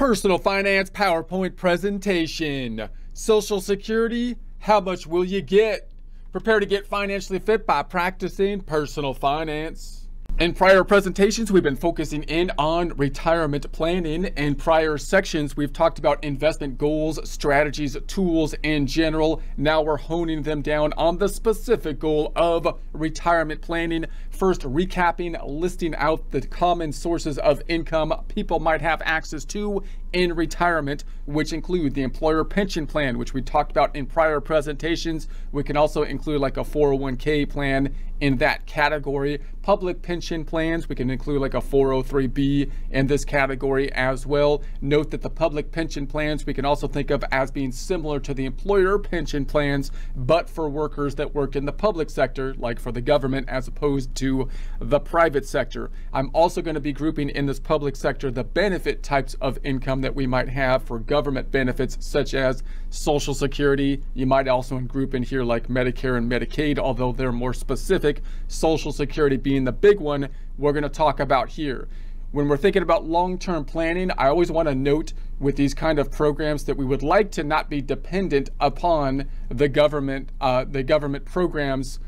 Personal Finance PowerPoint Presentation. Social Security, how much will you get? Prepare to get financially fit by practicing personal finance. In prior presentations, we've been focusing in on retirement planning. In prior sections, we've talked about investment goals, strategies, tools in general. Now we're honing them down on the specific goal of retirement planning. First, recapping, listing out the common sources of income people might have access to in retirement, which include the employer pension plan, which we talked about in prior presentations. We can also include like a 401k plan in that category. Public pension plans, we can include like a 403b in this category as well. Note that the public pension plans we can also think of as being similar to the employer pension plans, but for workers that work in the public sector, like for the government, as opposed to the private sector. I'm also going to be grouping in this public sector the benefit types of income that we might have for government benefits such as Social Security. You might also group in here like Medicare and Medicaid, although they're more specific. Social Security being the big one we're going to talk about here. When we're thinking about long-term planning, I always want to note with these kind of programs that we would like to not be dependent upon the government programs.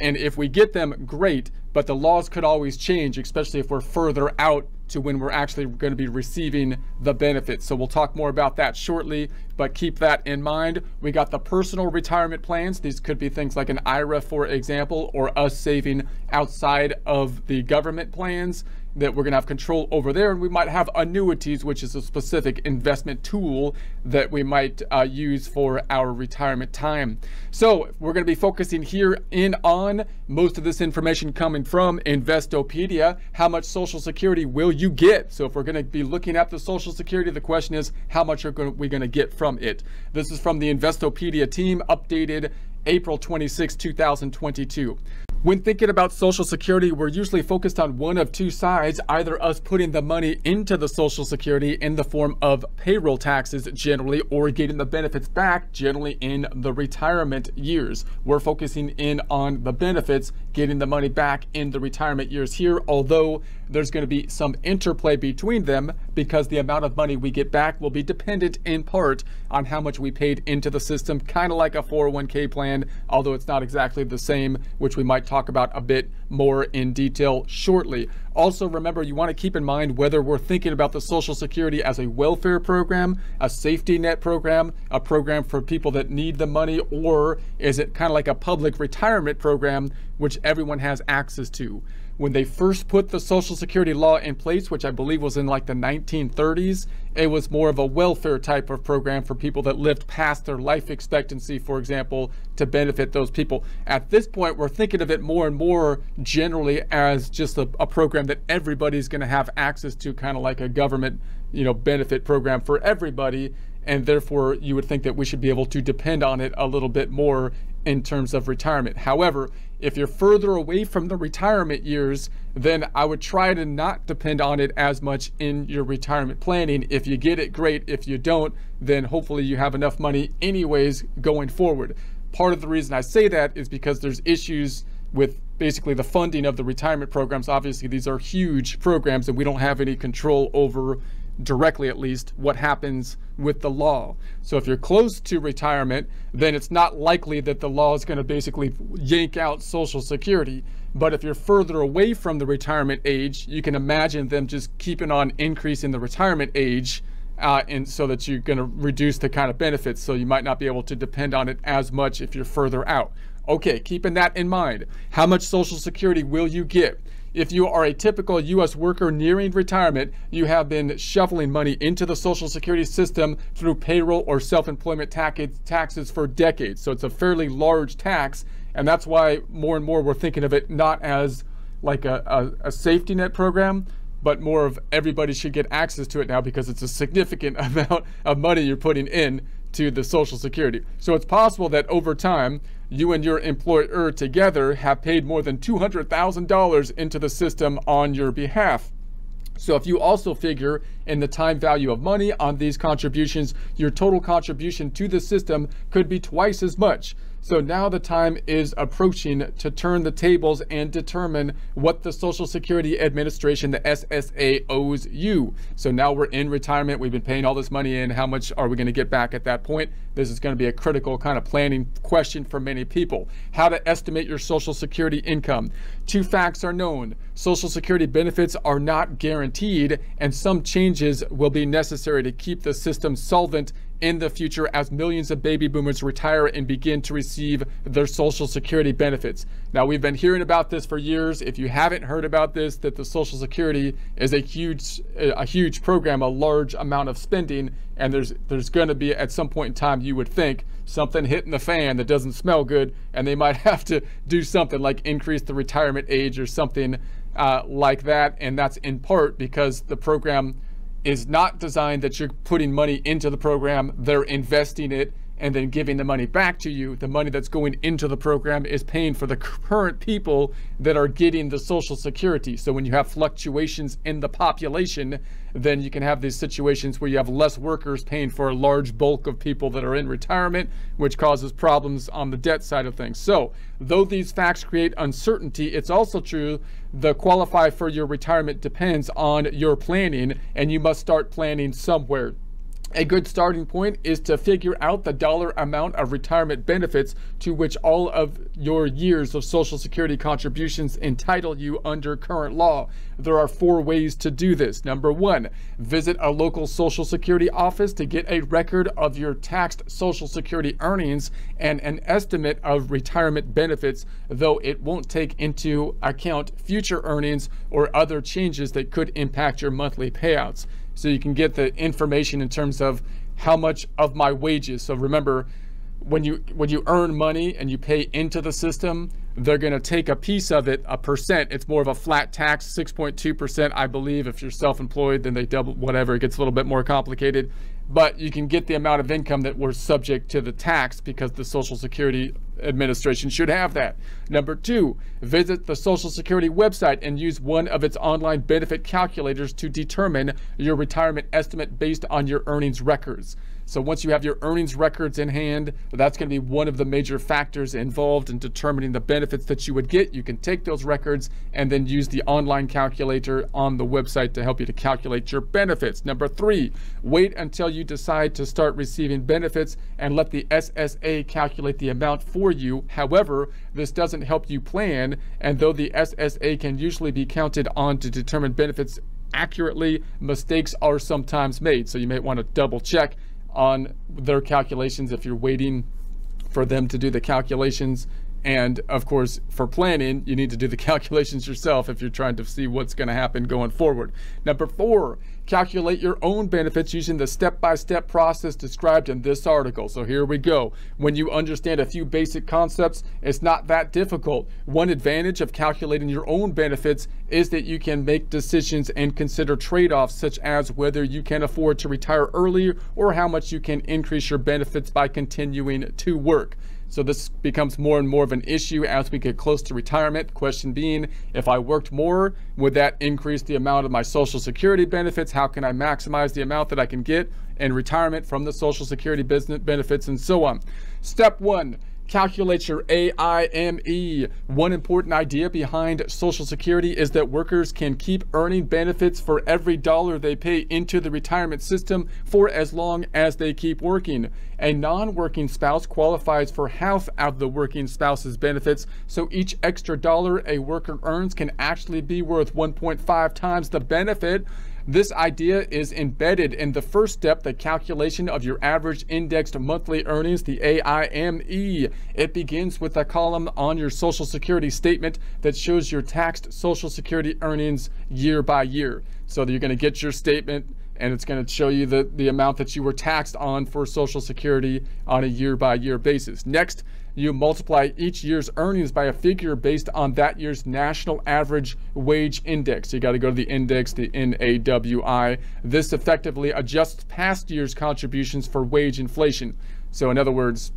And if we get them, great, but the laws could always change, especially if we're further out to when we're actually going to be receiving the benefits. So we'll talk more about that shortly, but keep that in mind. We got the personal retirement plans. These could be things like an IRA, for example, or us saving outside of the government plans that we're going to have control over there. And we might have annuities, which is a specific investment tool that we might use for our retirement time. So we're going to be focusing here in on most of this information coming from Investopedia. How much Social Security will you get? So if we're going to be looking at the Social Security, the question is, how much are we going to get from it? This is from the Investopedia team, updated April 26, 2022. When thinking about Social Security, we're usually focused on one of two sides, either us putting the money into the Social Security in the form of payroll taxes generally, or getting the benefits back generally in the retirement years. We're focusing in on the benefits, getting the money back in the retirement years here, although there's going to be some interplay between them because the amount of money we get back will be dependent in part on how much we paid into the system, kind of like a 401k plan, although it's not exactly the same, which we might talk about a bit more in detail shortly. Also, remember, you want to keep in mind whether we're thinking about the Social Security as a welfare program, a safety net program, a program for people that need the money, or is it kind of like a public retirement program, which everyone has access to. When they first put the Social Security law in place, which I believe was in like the 1930s, it was more of a welfare type of program for people that lived past their life expectancy, for example, to benefit those people. At this point, we're thinking of it more and more generally as just a program that everybody's going to have access to, kind of like a government, you know, benefit program for everybody. And therefore, you would think that we should be able to depend on it a little bit more in terms of retirement. However, if you're further away from the retirement years, then I would try to not depend on it as much in your retirement planning. If you get it, great. If you don't, then hopefully you have enough money anyways going forward. Part of the reason I say that is because there's issues with basically the funding of the retirement programs. Obviously, these are huge programs and we don't have any control over, directly at least, what happens with the law. So if you're close to retirement, then it's not likely that the law is going to basically yank out Social Security. But if you're further away from the retirement age, you can imagine them just keeping on increasing the retirement age, and so that you're going to reduce the kind of benefits. So you might not be able to depend on it as much if you're further out. Okay, keeping that in mind, how much Social Security will you get? If you are a typical U.S. worker nearing retirement, you have been shoveling money into the Social Security system through payroll or self-employment taxes for decades. So it's a fairly large tax, and that's why more and more we're thinking of it not as like a safety net program, but more of everybody should get access to it now because it's a significant amount of money you're putting in to the Social Security. So it's possible that over time, you and your employer together have paid more than $200,000 into the system on your behalf. So if you also figure in the time value of money on these contributions, your total contribution to the system could be twice as much. So now the time is approaching to turn the tables and determine what the Social Security Administration, the SSA, owes you. So now we're in retirement. We've been paying all this money in. How much are we going to get back at that point? This is going to be a critical kind of planning question for many people. How to estimate your Social Security income. Two facts are known. Social Security benefits are not guaranteed, and some changes will be necessary to keep the system solvent in the future as millions of baby boomers retire and begin to receive their Social Security benefits. Now, we've been hearing about this for years. If you haven't heard about this, that the Social Security is a huge program, a large amount of spending, and there's going to be, at some point in time, you would think, something hitting the fan that doesn't smell good, and they might have to do something like increase the retirement age or something like that. And that's in part because the program is not designed that you're putting money into the program, they're investing it and then giving the money back to you. The money that's going into the program is paying for the current people that are getting the Social Security. So when you have fluctuations in the population, then you can have these situations where you have less workers paying for a large bulk of people that are in retirement, which causes problems on the debt side of things. So though these facts create uncertainty, it's also true the qualify for your retirement depends on your planning, and you must start planning somewhere. A good starting point is to figure out the dollar amount of retirement benefits to which all of your years of Social Security contributions entitle you under current law. There are 4 ways to do this. Number 1, visit a local Social Security office to get a record of your taxed Social Security earnings and an estimate of retirement benefits, though it won't take into account future earnings or other changes that could impact your monthly payouts. So you can get the information in terms of how much of my wages. So remember, when you earn money and you pay into the system, they're gonna take a piece of it, a percent. It's more of a flat tax, 6.2%, I believe. If you're self-employed, then they double, whatever. It gets a little bit more complicated. But you can get the amount of income that we're subject to the tax because the Social Security Administration should have that. Number 2, visit the Social Security website and use one of its online benefit calculators to determine your retirement estimate based on your earnings records. So once you have your earnings records in hand, that's going to be one of the major factors involved in determining the benefits that you would get. You can take those records and then use the online calculator on the website to help you to calculate your benefits. Number 3, wait until you decide to start receiving benefits and let the SSA calculate the amount for you. However, this doesn't help you plan, and though the SSA can usually be counted on to determine benefits accurately, mistakes are sometimes made. So you may want to double check on their calculations if you're waiting for them to do the calculations. And of course, for planning, you need to do the calculations yourself if you're trying to see what's going to happen going forward. Number 4, calculate your own benefits using the step-by-step process described in this article. So here we go. When you understand a few basic concepts, it's not that difficult. One advantage of calculating your own benefits is that you can make decisions and consider trade-offs, such as whether you can afford to retire early or how much you can increase your benefits by continuing to work. So this becomes more and more of an issue as we get close to retirement. Question being, if I worked more, would that increase the amount of my Social Security benefits? How can I maximize the amount that I can get in retirement from the Social Security benefits and so on? Step 1. Calculate your AIME. One important idea behind Social Security is that workers can keep earning benefits for every dollar they pay into the retirement system for as long as they keep working. A non-working spouse qualifies for half of the working spouse's benefits, so each extra dollar a worker earns can actually be worth 1.5 times the benefit. This idea is embedded in the first step, the calculation of your average indexed monthly earnings, the AIME. It begins with a column on your Social Security statement that shows your taxed Social Security earnings year by year. So you're going to get your statement, and it's going to show you the amount that you were taxed on for Social Security on a year by year basis. Next, you multiply each year's earnings by a figure based on that year's national average wage index. So you got to go to the index, the NAWI. This effectively adjusts past year's contributions for wage inflation. So in other words,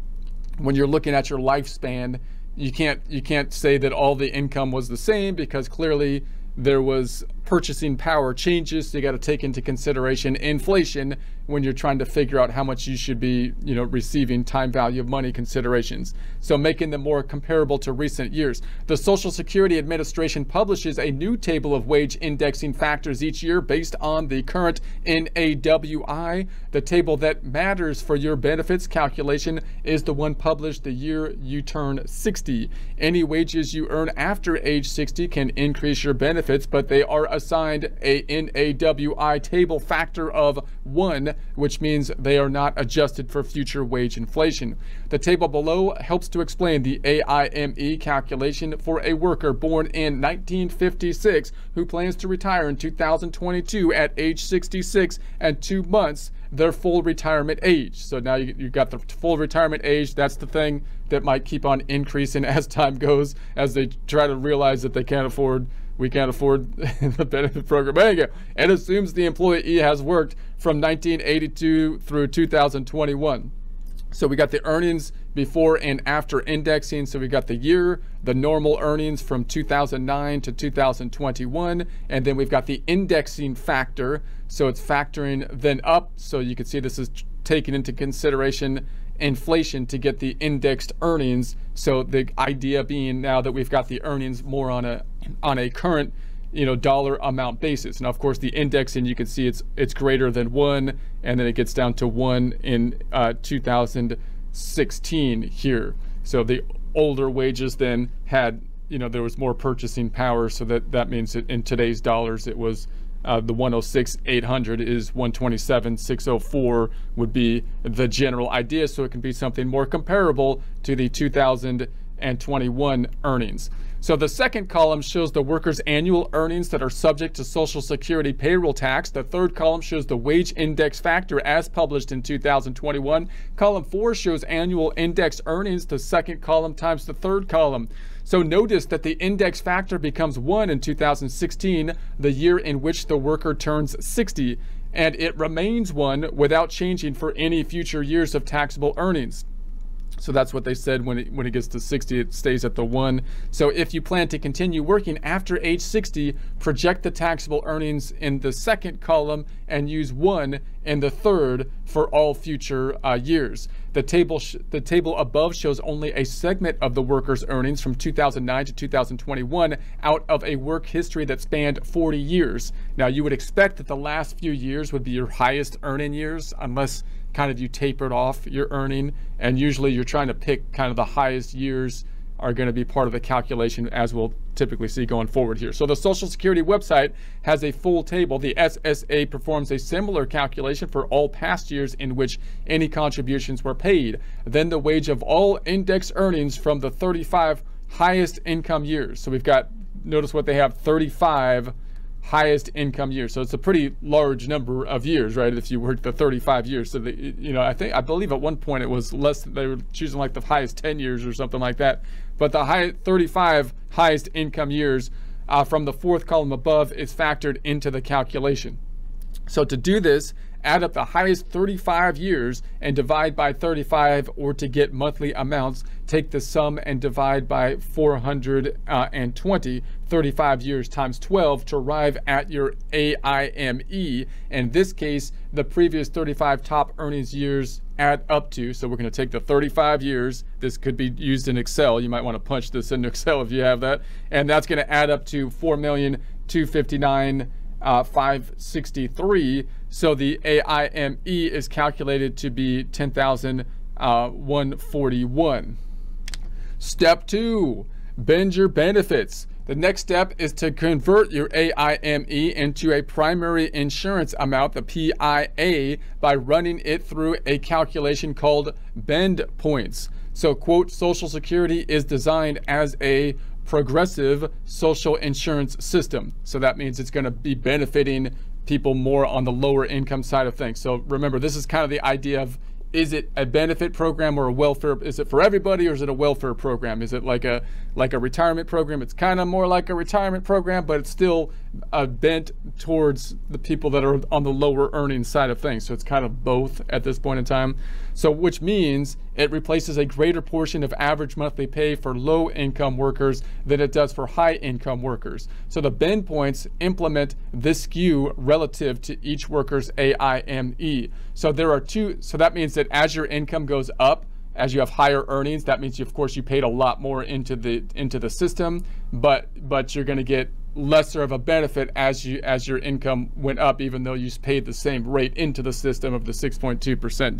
when you're looking at your lifespan, you can't say that all the income was the same, because clearly there was purchasing power changes, so you got to take into consideration inflation when you're trying to figure out how much you should be, you know, receiving time value of money considerations. So making them more comparable to recent years. The Social Security Administration publishes a new table of wage indexing factors each year based on the current NAWI. The table that matters for your benefits calculation is the one published the year you turn 60. Any wages you earn after age 60 can increase your benefits, but they are assigned a NAWI table factor of 1, which means they are not adjusted for future wage inflation. The table below helps to explain the AIME calculation for a worker born in 1956 who plans to retire in 2022 at age 66 and 2 months their full retirement age. So now you've got the full retirement age. That's the thing that might keep on increasing as time goes, as they try to realize that we can't afford the benefit program. There you go. It assumes the employee has worked from 1982 through 2021. So we got the earnings before and after indexing. So we got the year, the normal earnings from 2009 to 2021, and then we've got the indexing factor. So it's factoring then up. So you can see this is taking into consideration inflation to get the indexed earnings. So the idea being now that we've got the earnings more on a current, you know, dollar amount basis. Now, of course, the indexing, you can see it's greater than 1, and then it gets down to 1 in 2016 here. So the older wages then had, you know, there was more purchasing power. So that means that in today's dollars, it was the 106,800 is 127,604 would be the general idea. So it can be something more comparable to the 2021 earnings. So the second column shows the worker's annual earnings that are subject to Social Security payroll tax. The third column shows the wage index factor as published in 2021. Column 4 shows annual indexed earnings, the second column times the third column. So notice that the index factor becomes 1 in 2016, the year in which the worker turns 60, and it remains 1 without changing for any future years of taxable earnings. So that's what they said, when it gets to 60, it stays at the 1. So if you plan to continue working after age 60, project the taxable earnings in the second column and use 1 in the third for all future years. The table above shows only a segment of the worker's earnings from 2009 to 2021 out of a work history that spanned 40 years. Now, you would expect that the last few years would be your highest earning years, unless kind of you tapered off your earning, and usually you're trying to pick kind of the highest years are going to be part of the calculation, as we'll typically see going forward here. So the Social Security website has a full table. The SSA performs a similar calculation for all past years in which any contributions were paid. Then the wage of all index earnings from the 35 highest income years. So we've got, notice what they have, 35 highest income year. So it's a pretty large number of years, right? If you work the 35 years, so you know, I believe at one point it was less, they were choosing like the highest 10 years or something like that. But the 35 highest income years from the fourth column above is factored into the calculation. So to do this, add up the highest 35 years and divide by 35, or to get monthly amounts, take the sum and divide by 420, 35 years times 12 to arrive at your AIME. In this case, the previous 35 top earnings years add up to, so we're going to take the 35 years, this could be used in Excel, you might want to punch this into Excel if you have that, and that's going to add up to $4,259,563. So the AIME is calculated to be 10,141. Step 2, bend your benefits. The next step is to convert your AIME into a primary insurance amount, the PIA, by running it through a calculation called bend points. So, quote, Social Security is designed as a progressive social insurance system. So that means it's going to be benefiting people more on the lower income side of things. So remember, this is kind of the idea of, is it a benefit program or a welfare? Is it for everybody, or is it a welfare program? Is it like a retirement program? It's kind of more like a retirement program, but it's still bent towards the people that are on the lower earning side of things. So it's kind of both at this point in time. So which means it replaces a greater portion of average monthly pay for low income workers than it does for high income workers. So the bend points implement this skew relative to each worker's AIME. So there are two, so that means that as your income goes up, as you have higher earnings, that means you, of course, you paid a lot more into the system, but you're going to get lesser of a benefit as your income went up, even though you paid the same rate into the system of the 6.2%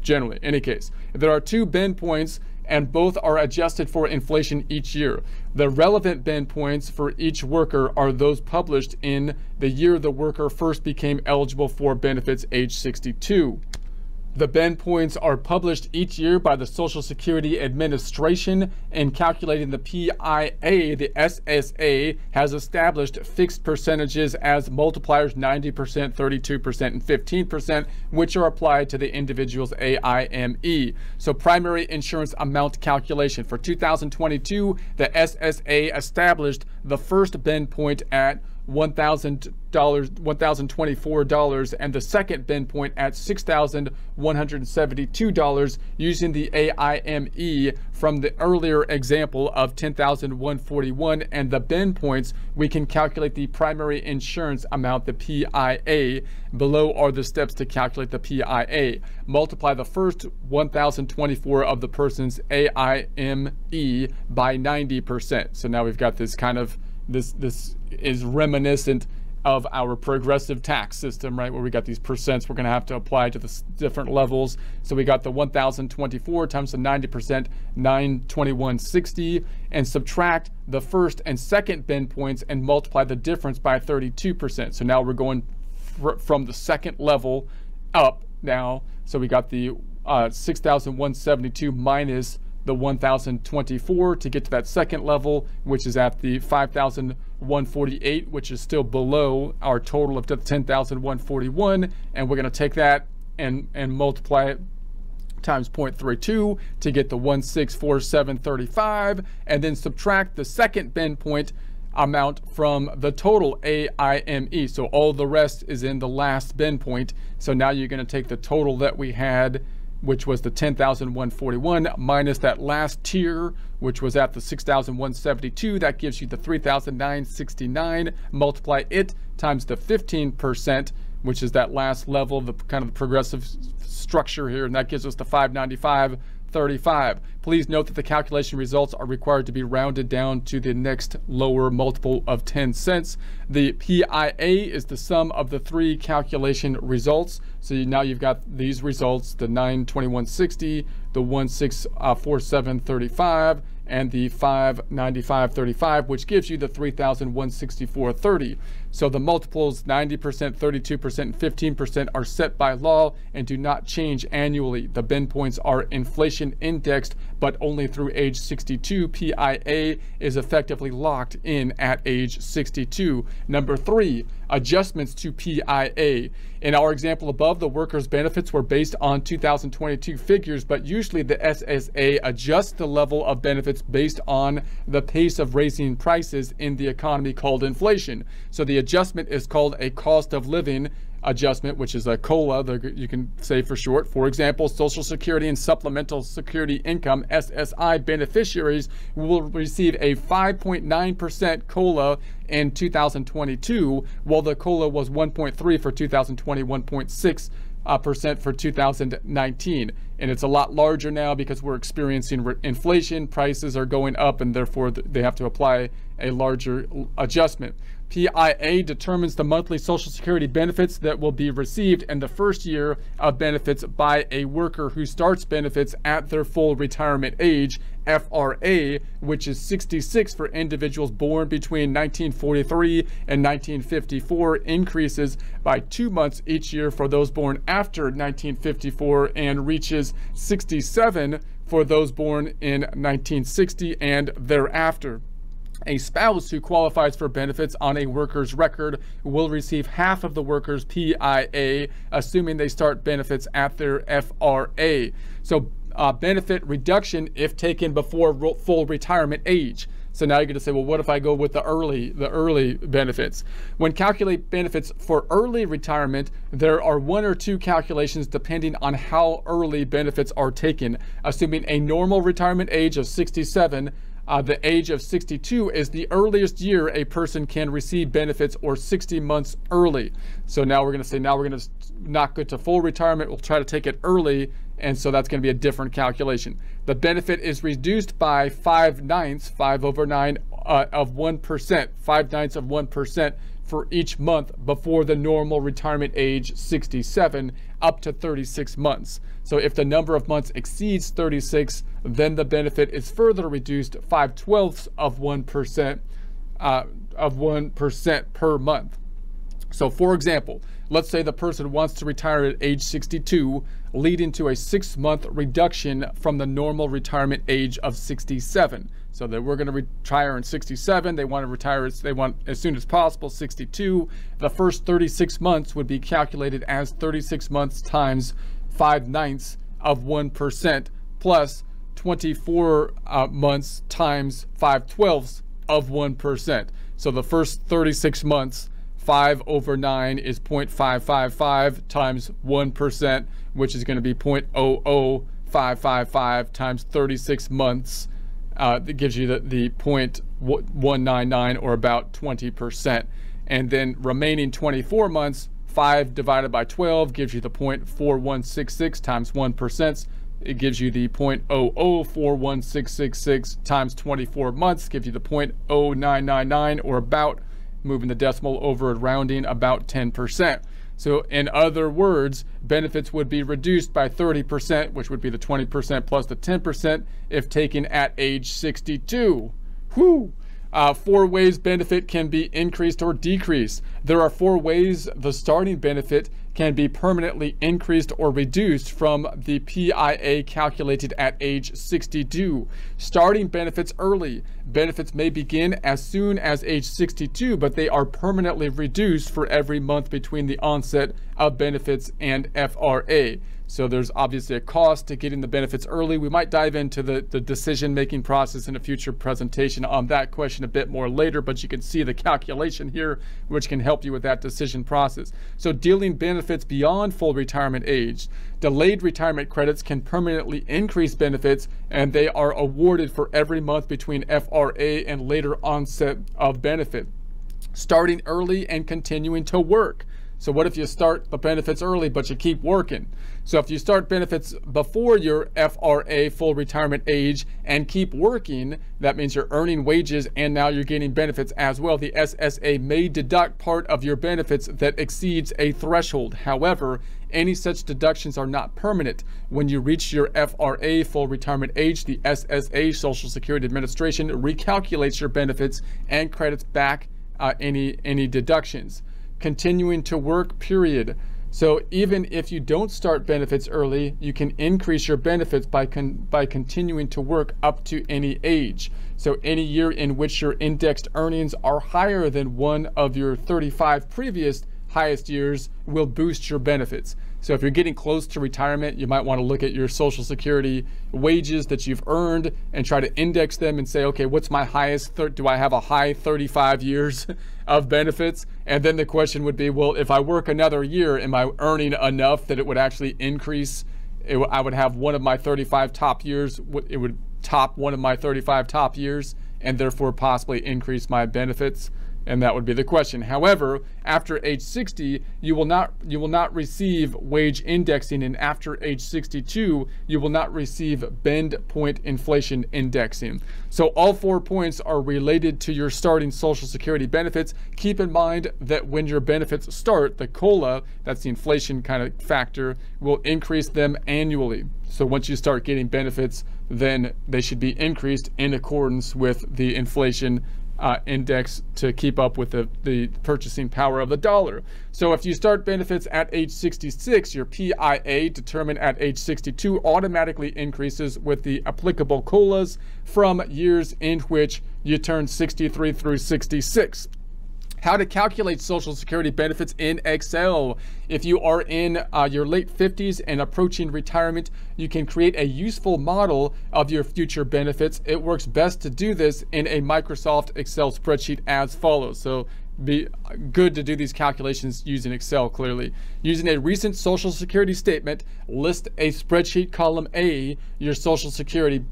generally. In any case, there are two bend points, and both are adjusted for inflation each year. The relevant bend points for each worker are those published in the year the worker first became eligible for benefits, age 62. The bend points are published each year by the Social Security Administration, and calculating the PIA, the SSA has established fixed percentages as multipliers 90%, 32%, and 15%, which are applied to the individual's AIME. So primary insurance amount calculation. For 2022, the SSA established the first bend point at $1,024, and the second bend point at $6,172, using the AIME from the earlier example of $10,141, and the bend points we can calculate the primary insurance amount, the PIA. Below are the steps to calculate the PIA. Multiply the first 1,024 of the person's AIME by 90%. So now we've got this kind of this is reminiscent of our progressive tax system, right, where we got these percents we're going to have to apply to the different levels. So we got the 1,024 times the 90%, 921.60, and subtract the first and second bend points and multiply the difference by 32%. So now we're going from the second level up now. So we got the 6,172 minus the 1,024 to get to that second level, which is at the 5,148, which is still below our total of 10,141, and we're going to take that and multiply it times 0.32 to get the 1,647.35, and then subtract the second bend point amount from the total AIME. So all the rest is in the last bend point. So now you're going to take the total that we had, which was the 10,141 minus that last tier, which was at the 6,172. That gives you the 3,969. Multiply it times the 15%, which is that last level, the kind of progressive structure here, and that gives us the 595.35. Please note that the calculation results are required to be rounded down to the next lower multiple of 10 cents. The PIA is the sum of the three calculation results. So now you've got these results, the 921.60, the 1,647.35, and the 595.35, which gives you the 3,164.30. So the multiples 90%, 32%, and 15% are set by law and do not change annually. The bend points are inflation indexed, but only through age 62. PIA is effectively locked in at age 62. Number three, adjustments to PIA. In our example above, the workers' benefits were based on 2022 figures, but usually the SSA adjusts the level of benefits based on the pace of raising prices in the economy, called inflation. So the adjustment is called a cost of living adjustment, which is a COLA, you can say for short. For example, Social Security and Supplemental Security Income, SSI beneficiaries will receive a 5.9% COLA in 2022, while the COLA was 1.3 for 2020, 1.6% for 2019. And it's a lot larger now because we're experiencing inflation, prices are going up, and therefore they have to apply a larger adjustment. PIA determines the monthly Social Security benefits that will be received in the first year of benefits by a worker who starts benefits at their full retirement age, FRA, which is 66 for individuals born between 1943 and 1954, increases by 2 months each year for those born after 1954, and reaches 67 for those born in 1960 and thereafter. A spouse who qualifies for benefits on a worker's record will receive half of the worker's PIA, assuming they start benefits at their FRA. So benefit reduction if taken before full retirement age. So now you're going to say, well, what if I go with the early benefits? When calculate benefits for early retirement, there are one or two calculations depending on how early benefits are taken. Assuming a normal retirement age of 67, the age of 62 is the earliest year a person can receive benefits, or 60 months early. So now we're going to say, now we're going to not go to full retirement, we'll try to take it early, and so that's going to be a different calculation. The benefit is reduced by 5/9, 5/9 of 1%, 5/9 of 1% for each month before the normal retirement age 67 up to 36 months. So if the number of months exceeds 36, then the benefit is further reduced 5/12 of 1% per month. So for example, let's say the person wants to retire at age 62, leading to a 6-month reduction from the normal retirement age of 67. So that we're going to retire in 67, they want to retire as soon as possible, 62. The first 36 months would be calculated as 36 months times 5/9 of 1% plus 24 months times 5/12 of 1%. So the first 36 months, 5/9 is 0.555 times 1%, which is going to be 0.00555 times 36 months. That gives you the 0.199, or about 20%. And then remaining 24 months, 5 divided by 12 gives you the 0.4166 times 1%. It gives you the 0.0041666 times 24 months, gives you the 0.0999, or about, moving the decimal over and rounding, about 10%. So in other words, benefits would be reduced by 30%, which would be the 20% plus the 10% if taken at age 62. Whew! 4 ways benefit can be increased or decreased. There are 4 ways the starting benefit can be permanently increased or reduced from the PIA calculated at age 62. Starting benefits early. Benefits may begin as soon as age 62, but they are permanently reduced for every month between the onset of benefits and FRA. So there's obviously a cost to getting the benefits early. We might dive into the decision-making process in a future presentation on that question a bit more later, but you can see the calculation here, which can help you with that decision process. So dealing benefits beyond full retirement age. Delayed retirement credits can permanently increase benefits, and they are awarded for every month between FRA and later onset of benefit. Starting early and continuing to work. So what if you start the benefits early, but you keep working? So if you start benefits before your FRA full retirement age and keep working, that means you're earning wages and now you're getting benefits as well. The SSA may deduct part of your benefits that exceeds a threshold. However, any such deductions are not permanent. When you reach your FRA full retirement age, the SSA, Social Security Administration, recalculates your benefits and credits back any deductions. Continuing to work, period. So even if you don't start benefits early, you can increase your benefits by continuing to work up to any age. So any year in which your indexed earnings are higher than one of your 35 previous highest years will boost your benefits. So if you're getting close to retirement, you might want to look at your Social Security wages that you've earned and try to index them and say, okay, what's my highest, do I have a high 35 years of benefits? And then the question would be, well, if I work another year, am I earning enough that it would actually increase? I would have one of my 35 top years, it would top one of my 35 top years and therefore possibly increase my benefits. And that would be the question. However, after age 60, you will not receive wage indexing, and after age 62, you will not receive bend point inflation indexing. So all 4 points are related to your starting Social Security benefits. Keep in mind that when your benefits start, the COLA, that's the inflation kind of factor, will increase them annually. So once you start getting benefits, then they should be increased in accordance with the inflation index to keep up with the purchasing power of the dollar. So if you start benefits at age 66, your PIA determined at age 62 automatically increases with the applicable COLAs from years in which you turn 63 through 66. how to calculate Social Security benefits in Excel. If you are in your late 50s and approaching retirement, you can create a useful model of your future benefits. It works best to do this in a Microsoft Excel spreadsheet as follows. So be good to do these calculations using Excel, clearly. Using a recent Social Security statement, list a spreadsheet column A, your Social Security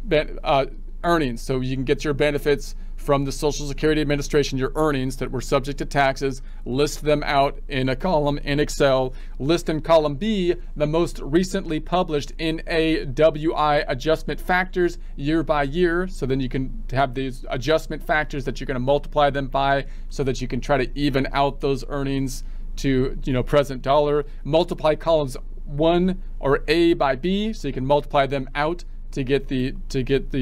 earnings. So you can get your benefits from the Social Security Administration, your earnings that were subject to taxes, list them out in a column in Excel. List in column B the most recently published NAWI adjustment factors year by year. So then you can have these adjustment factors that you're going to multiply them by so that you can try to even out those earnings to, you know, present dollar. Multiply columns 1 or A by B, so you can multiply them out to get the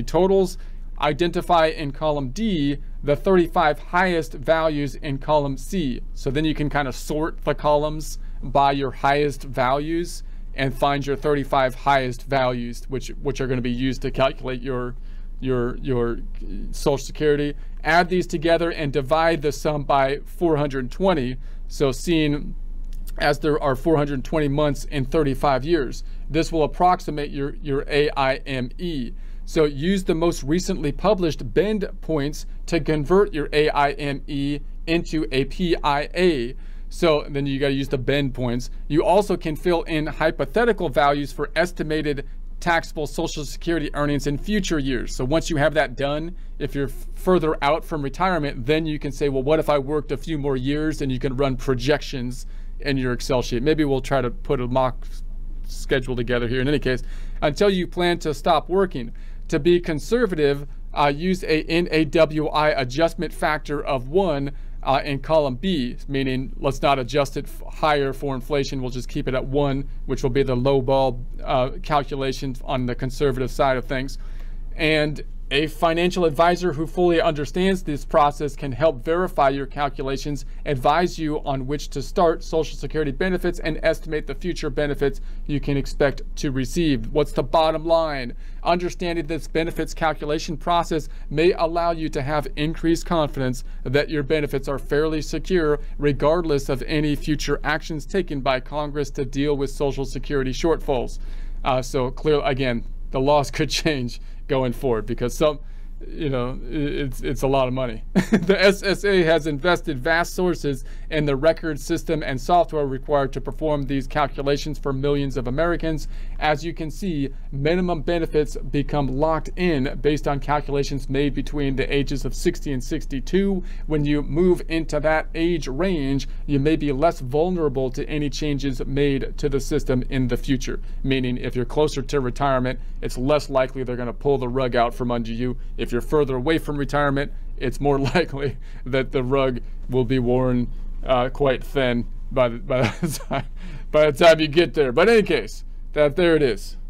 totals. Identify in column D the 35 highest values in column C. So then you can kind of sort the columns by your highest values and find your 35 highest values, which are going to be used to calculate your Social Security. Add these together and divide the sum by 420. So seeing as there are 420 months in 35 years, this will approximate your AIME. So use the most recently published bend points to convert your AIME into a PIA. So then you gotta use the bend points. You also can fill in hypothetical values for estimated taxable Social Security earnings in future years. So once you have that done, if you're further out from retirement, then you can say, well, what if I worked a few more years? And you can run projections in your Excel sheet. Maybe we'll try to put a mock schedule together here. In any case, until you plan to stop working. To be conservative, use a NAWI adjustment factor of 1 in column B, meaning let's not adjust it higher for inflation. We'll just keep it at 1, which will be the low ball calculation on the conservative side of things. And a financial advisor who fully understands this process can help verify your calculations, advise you on which to start Social Security benefits, and estimate the future benefits you can expect to receive. What's the bottom line? Understanding this benefits calculation process may allow you to have increased confidence that your benefits are fairly secure, regardless of any future actions taken by Congress to deal with Social Security shortfalls. So clearly, again, the laws could change going forward because some, you know, it's a lot of money. The SSA has invested vast sources in the record system and software required to perform these calculations for millions of Americans. As you can see, minimum benefits become locked in based on calculations made between the ages of 60 and 62. When you move into that age range, you may be less vulnerable to any changes made to the system in the future. Meaning, if you're closer to retirement, it's less likely they're going to pull the rug out from under you. If you're further away from retirement, it's more likely that the rug will be worn quite thin by the time you get there. But in any case, there it is.